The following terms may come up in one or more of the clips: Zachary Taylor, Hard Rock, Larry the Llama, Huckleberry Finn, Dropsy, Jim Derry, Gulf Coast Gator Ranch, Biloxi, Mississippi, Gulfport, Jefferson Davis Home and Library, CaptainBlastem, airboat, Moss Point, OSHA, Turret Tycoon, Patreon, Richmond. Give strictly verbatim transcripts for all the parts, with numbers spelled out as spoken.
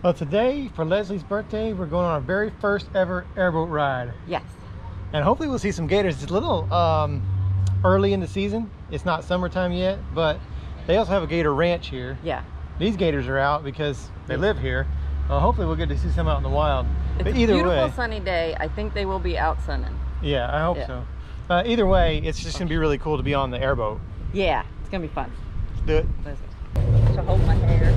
Well, today for Leslie's birthday, we're going on our very first ever airboat ride. Yes. And hopefully we'll see some gators. It's a little um, early in the season. It's not summertime yet, but they also have a gator ranch here. Yeah. These gators are out because they live here. Uh, hopefully we'll get to see some out in the wild. It's but either a beautiful way, sunny day. I think they will be out sunning. Yeah, I hope yeah. so. Uh, either way, it's just going to be really cool to be on the airboat. Yeah, it's going to be fun. Let's do it. Let's to hold my hair.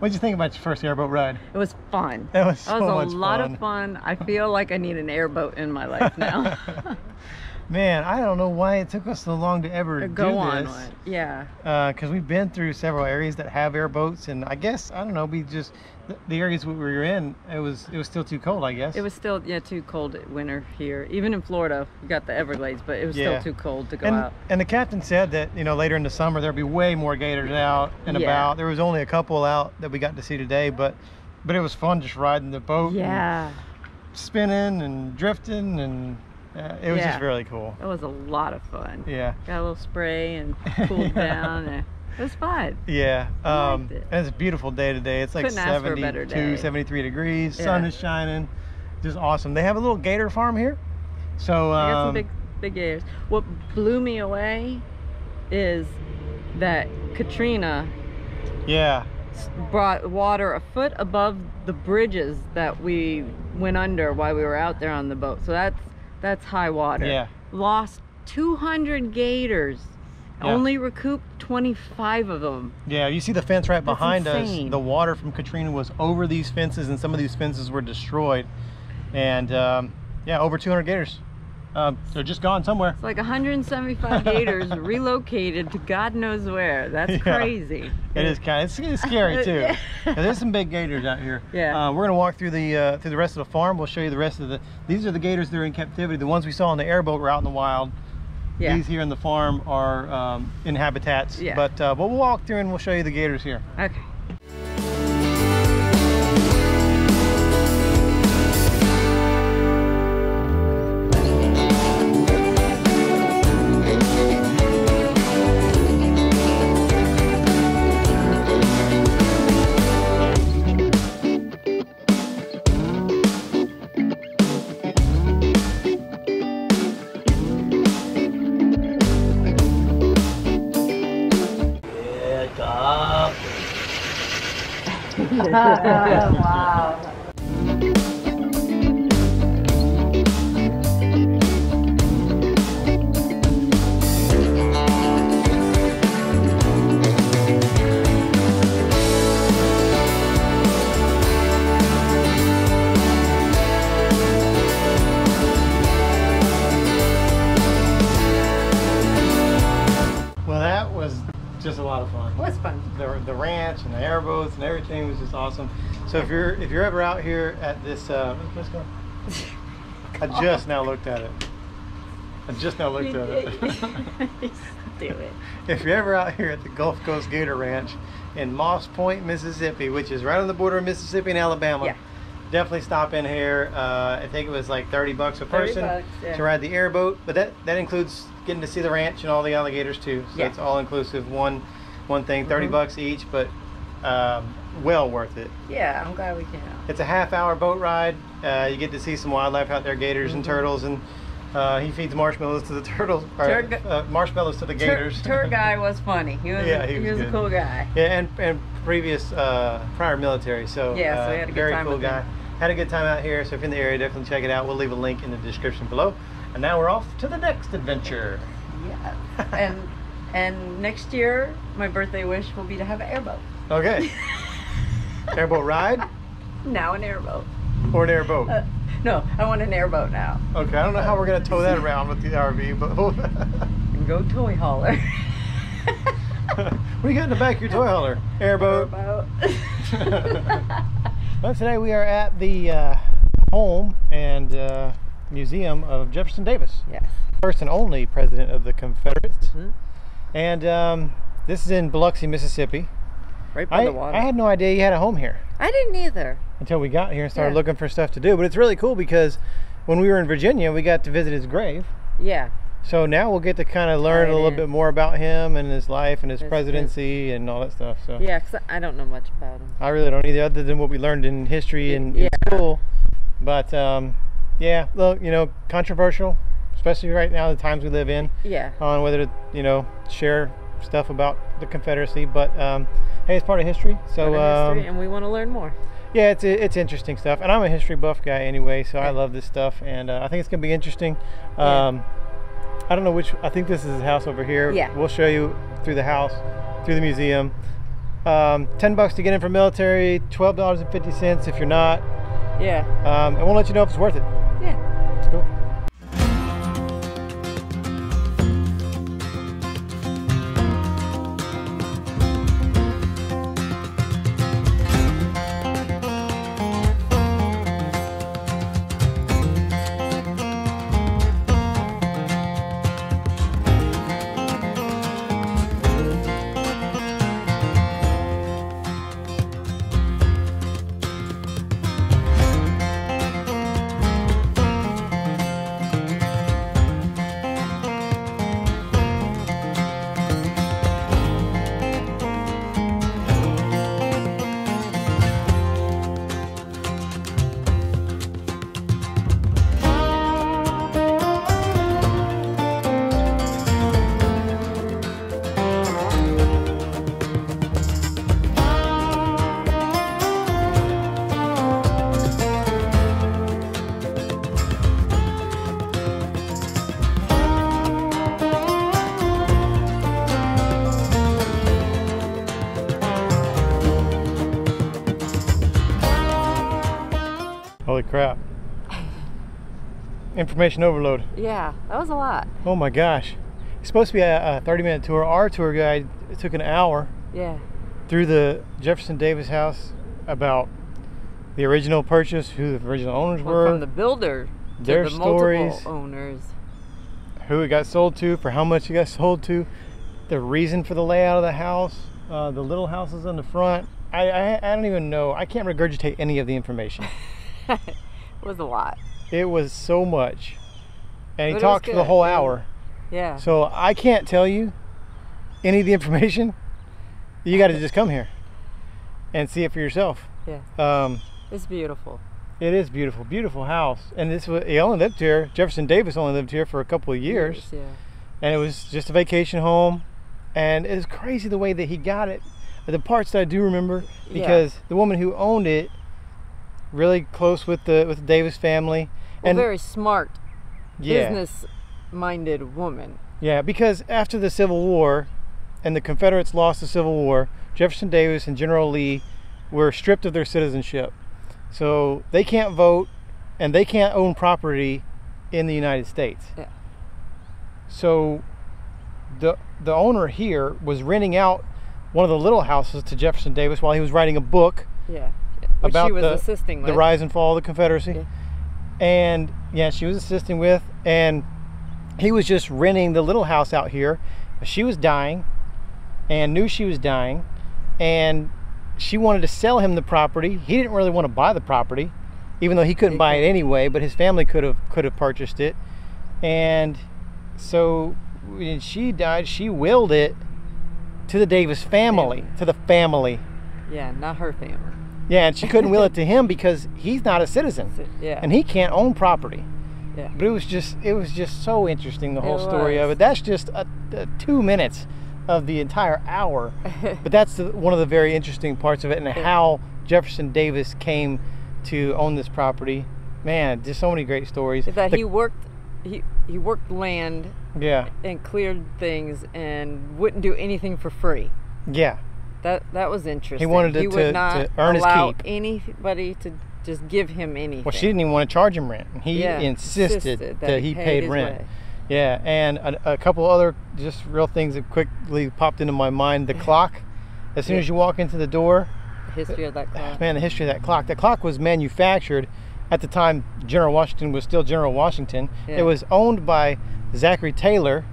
What did you think about your first airboat ride? It was fun. It was so much fun. It was a lot of fun. I feel like I need an airboat in my life now. Man, I don't know why it took us so long to ever go on one. Yeah. Because uh, we've been through several areas that have airboats, and I guess I don't know. We just the, the areas we were in, it was it was still too cold. I guess it was still yeah too cold winter here. Even in Florida, we got the Everglades, but it was yeah. still too cold to go and, out. And the captain said that you know later in the summer there'd be way more gators out and yeah. about. There was only a couple out that we got to see today, but but it was fun just riding the boat. Yeah. And spinning and drifting and. Uh, it was yeah. just really cool. It was a lot of fun. Yeah. Got a little spray and cooled yeah. down. And it was fun. Yeah. Um, it. And it's a beautiful day today. It's like seventy-two, seventy-three degrees. Yeah. Sun is shining. Just awesome. They have a little gator farm here. So, um, I got some big, big gators. What blew me away is that Katrina yeah. brought water a foot above the bridges that we went under while we were out there on the boat. So that's That's high water. Yeah. Lost two hundred gators. Yeah. Only recouped twenty-five of them. Yeah, you see the fence right That's behind insane. Us. The water from Katrina was over these fences, and some of these fences were destroyed. And um, yeah, over two hundred gators. Um, they're just gone somewhere. It's like one hundred seventy-five gators relocated to God knows where. That's yeah. crazy. It is kind of it's scary too. yeah. There's some big gators out here. Yeah. Uh, we're gonna walk through the uh, through the rest of the farm. We'll show you the rest of the. These are the gators that are in captivity. The ones we saw on the airboat were out in the wild. Yeah. These here in the farm are um, in habitats. Yeah. But uh, but we'll walk through and we'll show you the gators here. Okay. Oh, wow. And the airboats and everything was just awesome. So if you're if you're ever out here at this uh let's go. I just now looked at it. I just now looked at it. do it. If you're ever out here at the Gulf Coast Gator Ranch in Moss Point, Mississippi, which is right on the border of Mississippi and Alabama, yeah. Definitely stop in here. Uh, I think it was like thirty bucks a person bucks, yeah. to ride the airboat, but that that includes getting to see the ranch and all the alligators too. So yeah. It's all inclusive, one one thing, thirty mm-hmm. bucks each, but um, well worth it. Yeah, I'm glad we came out. It's a half hour boat ride. Uh, you get to see some wildlife out there, gators mm-hmm. and turtles, and uh, he feeds marshmallows to the turtles, or, Tur uh, marshmallows to the gators. Tur tour guy was funny. He was, yeah, he was, he was a cool guy. Yeah, and and previous uh, prior military, so yeah, uh, so he had a good very time cool with guy. Him. Had a good time out here, so if you're in the area, definitely check it out. We'll leave a link in the description below. And now we're off to the next adventure. Yeah. and and next year, my birthday wish will be to have an airboat. Okay. Airboat ride? Now an airboat. Or an airboat? Uh, no, I want an airboat now. Okay, I don't know how we're going to tow that around with the R V, but we'll and go toy hauler. What do you got in the back of your toy hauler? Airboat. Airboat. Well, today we are at the uh, home and uh, museum of Jefferson Davis. Yes. First and only president of the Confederates. Mm-hmm. And um, this is in Biloxi, Mississippi. Right by I, the water. I had no idea you had a home here. I didn't either. Until we got here and started yeah. looking for stuff to do. But it's really cool because when we were in Virginia, we got to visit his grave. Yeah. So now we'll get to kind of learn right a little in. bit more about him and his life and his There's presidency good. and all that stuff. So yeah, because I don't know much about him. I really don't either, other than what we learned in history and yeah. in school. But um, yeah, look, you know, controversial, especially right now, the times we live in. Yeah. On whether to, you know, share stuff about the Confederacy, but um, hey, it's part of history. So part of history, um, and we want to learn more. Yeah, it's it's interesting stuff, and I'm a history buff guy anyway, so yeah. I love this stuff, and uh, I think it's gonna be interesting. Um, yeah. I don't know which, I think this is his house over here. Yeah. We'll show you through the house, through the museum. Um, ten bucks to get in for military, twelve dollars and fifty cents if you're not. Yeah. Um, and we'll let you know if it's worth it. Yeah. It's cool. Holy crap. Information overload. Yeah, that was a lot. Oh my gosh. It's supposed to be a, a thirty minute tour. Our tour guide took an hour yeah. through the Jefferson Davis house, about the original purchase, who the original owners well, were. From the builder to their the stories, multiple owners. Who it got sold to, for how much it got sold to, the reason for the layout of the house, uh, the little houses on the front. I, I, I don't even know. I can't regurgitate any of the information. It was a lot. It was so much. And he but talked for the whole hour. Yeah. So I can't tell you any of the information. You got to just come here and see it for yourself. Yeah. Um, it's beautiful. It is beautiful. Beautiful house. And this was, he only lived here. Jefferson Davis only lived here for a couple of years. years yeah. And it was just a vacation home. And it was crazy the way that he got it. The parts that I do remember, because yeah. the woman who owned it, really close with the with the Davis family, and well, very smart, yeah. business-minded woman. Yeah, because after the Civil War, and the Confederates lost the Civil War, Jefferson Davis and General Lee were stripped of their citizenship, so they can't vote, and they can't own property in the United States. Yeah. So, the the owner here was renting out one of the little houses to Jefferson Davis while he was writing a book. Yeah. Which about she was the, assisting with. the rise and fall of the Confederacy. Yeah. And yeah, she was assisting with, and he was just renting the little house out here, She was dying and knew she was dying, and she wanted to sell him the property. He didn't really want to buy the property, even though he couldn't buy it anyway, but his family could have could have purchased it. And so when she died, she willed it to the Davis family, family. to the family. Yeah, not her family. Yeah, and she couldn't will it to him because he's not a citizen. Yeah. And he can't own property. Yeah. But it was just it was just so interesting, the whole it story was. of it. That's just a, a two minutes of the entire hour. But that's the, one of the very interesting parts of it, and yeah. how Jefferson Davis came to own this property. Man, just so many great stories. Is that the, he worked he he worked land yeah. and cleared things and wouldn't do anything for free. Yeah. That that was interesting. He wanted to, he would to, not to earn allow his keep. Anybody to just give him anything. Well, she didn't even want to charge him rent. He yeah, insisted, insisted that, that he paid, paid rent. Way. Yeah, and a, a couple other just real things that quickly popped into my mind. The clock. As soon yeah. as you walk into the door. The history of that clock. Man, the history of that clock. The clock was manufactured at the time General Washington was still General Washington. Yeah. It was owned by Zachary Taylor,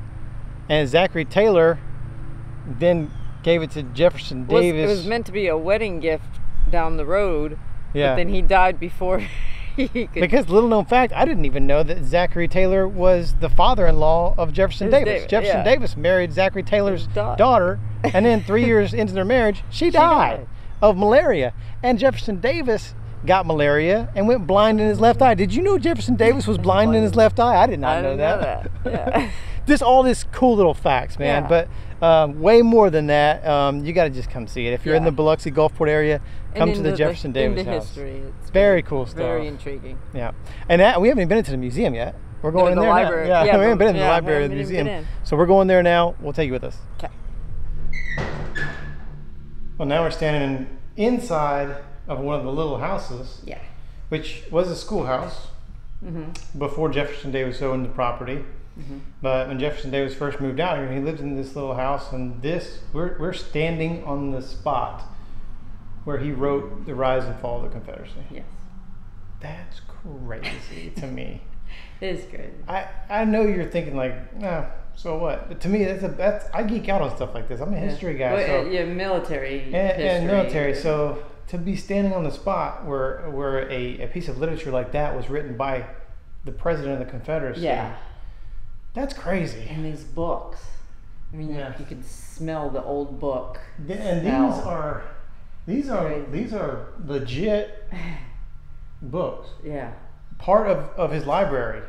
and Zachary Taylor then gave it to Jefferson Davis. It was, it was meant to be a wedding gift down the road. Yeah. But then he died before he could. Because little known fact, I didn't even know that Zachary Taylor was the father-in-law of Jefferson Davis. Davis. Jefferson yeah. Davis married Zachary Taylor's da daughter, and then three years into their marriage, she, she died, died of malaria. And Jefferson Davis got malaria and went blind in his left eye. Did you know Jefferson Davis was blind in his left eye? I did not I know, that. know that. Yeah. Just all these cool little facts, man. Yeah. But um, way more than that, um, you got to just come see it. If you're yeah. in the Biloxi Gulfport area, come to the, the Jefferson the, Davis house. History. It's very cool stuff. Very intriguing. Yeah, and that, we haven't even been into the museum yet. We're going no, in the there library. Now. Yeah, yeah, we haven't been in the yeah, library or the museum. So we're going there now. We'll take you with us. Okay. Well, now we're standing inside of one of the little houses, yeah, which was a schoolhouse mm-hmm. before Jefferson Davis owned the property. Mm-hmm. But when Jefferson Davis first moved out here, he lived in this little house, and this we're, we're standing on the spot where he wrote The Rise and Fall of the Confederacy. Yes. That's crazy to me. It is crazy. I, I know you're thinking like, nah, so what? But to me, that's a, that's, I geek out on stuff like this. I'm a yeah. history guy. Well, so, yeah, military and, and military, so to be standing on the spot where, where a, a piece of literature like that was written by the president of the Confederacy. Yeah. That's crazy. And these books. I mean, yeah. you, you could smell the old book. Yeah, and smell. these are, these are, right. these are legit books. Yeah. Part of, of his library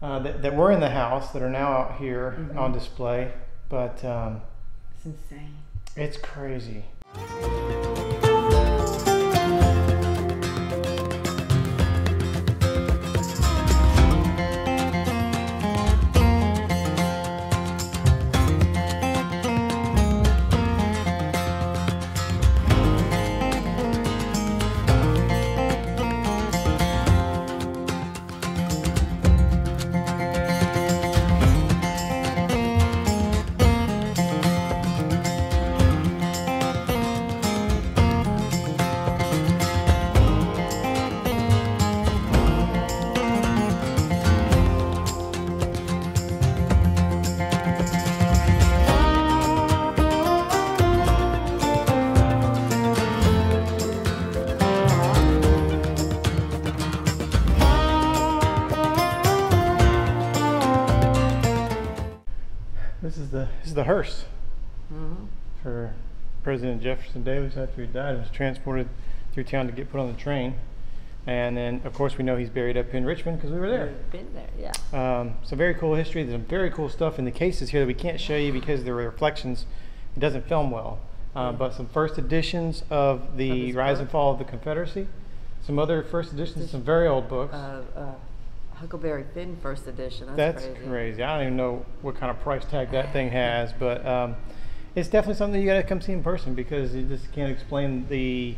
uh, that, that were in the house that are now out here mm-hmm. on display. But um, it's insane. It's crazy. The hearse mm-hmm. for President Jefferson Davis after he died. He was transported through town to get put on the train, and then of course we know he's buried up in Richmond because we were there. We've been there, yeah. Um, some very cool history. There's some very cool stuff in the cases here that we can't show you because there were reflections. It doesn't film well, uh, mm-hmm. but some first editions of the of Rise book. and Fall of the Confederacy, some other first editions, some very old books. Uh, uh. Huckleberry Finn first edition. That's, That's crazy. crazy. I don't even know what kind of price tag that thing has, but um, it's definitely something you got to come see in person because you just can't explain the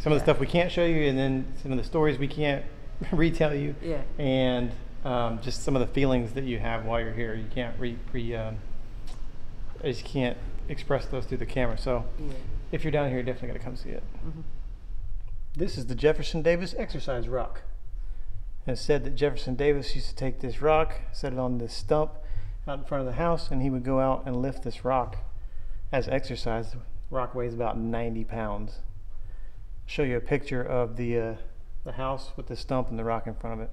some yeah. of the stuff we can't show you, and then some of the stories we can't retell you, yeah. and um, just some of the feelings that you have while you're here. You can't re, re um, I just can't express those through the camera. So yeah. if you're down here, you definitely got to come see it. Mm-hmm. This is the Jefferson Davis exercise rock. And it said that Jefferson Davis used to take this rock, set it on this stump, out in front of the house, and he would go out and lift this rock as exercise. The rock weighs about ninety pounds. I'll show you a picture of the, uh, the house with the stump and the rock in front of it.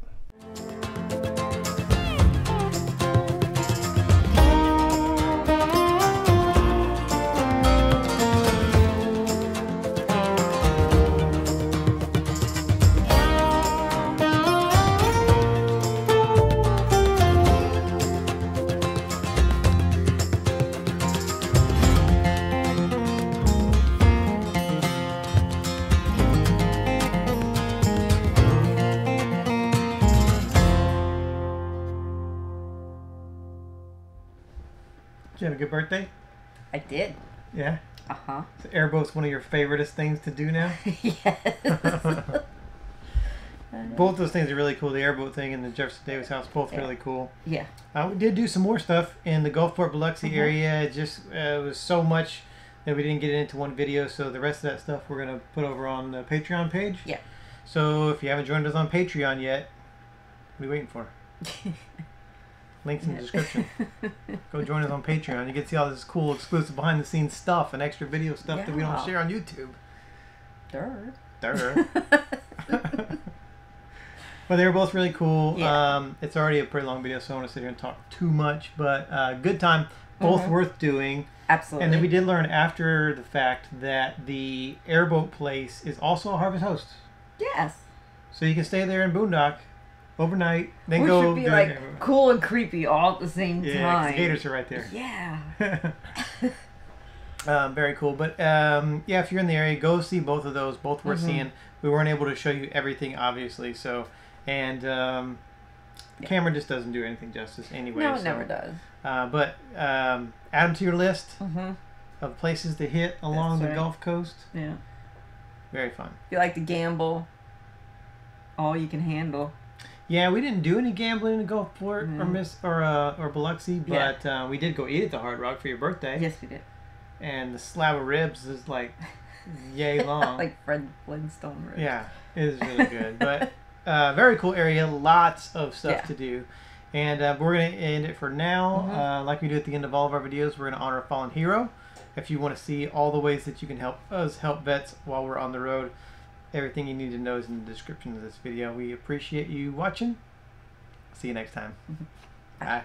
Did you have a good birthday? I did. Yeah? Uh-huh. So airboat's one of your favoriteest things to do now? Yes. Both those things are really cool. The airboat thing and the Jefferson Davis house, both yeah. really cool. Yeah. Uh, we did do some more stuff in the Gulfport, Biloxi mm-hmm. area. It just uh, it was so much that we didn't get it into one video, so the rest of that stuff we're going to put over on the Patreon page. Yeah. So if you haven't joined us on Patreon yet, what are you waiting for? Links in the description. Go join us on Patreon. You can see all this cool, exclusive, behind-the-scenes stuff and extra video stuff yeah. that we don't share on YouTube. Durr. Durr. But they were both really cool. Yeah. Um, it's already a pretty long video, so I don't want to sit here and talk too much. But uh, good time. Both mm-hmm. worth doing. Absolutely. And then we did learn after the fact that the airboat place is also a Harvest Host. Yes. So you can stay there in Boondock. Overnight, then Which go. Which would be like it. cool and creepy all at the same yeah, time. Yeah, gators are right there. Yeah. um, very cool. But um, yeah, if you're in the area, go see both of those. Both were mm-hmm. seeing. We weren't able to show you everything, obviously. So, and um, yeah. camera just doesn't do anything justice anyway. No, it so, never does. Uh, but um, add them to your list mm-hmm. of places to hit along That's the right. Gulf Coast. Yeah. Very fun. If you like to gamble, all you can handle. Yeah, we didn't do any gambling in Gulfport mm-hmm. or Miss or uh, or Biloxi, but yeah. uh, we did go eat at the Hard Rock for your birthday. Yes, we did. And the slab of ribs is like yay long, like Fred Flintstone ribs. Yeah, it is really good, but uh, very cool area, lots of stuff yeah. to do, and uh, we're gonna end it for now. Mm-hmm. Uh, like we do at the end of all of our videos, we're gonna honor a fallen hero. If you want to see all the ways that you can help us help vets while we're on the road. Everything you need to know is in the description of this video. We appreciate you watching. See you next time. Bye.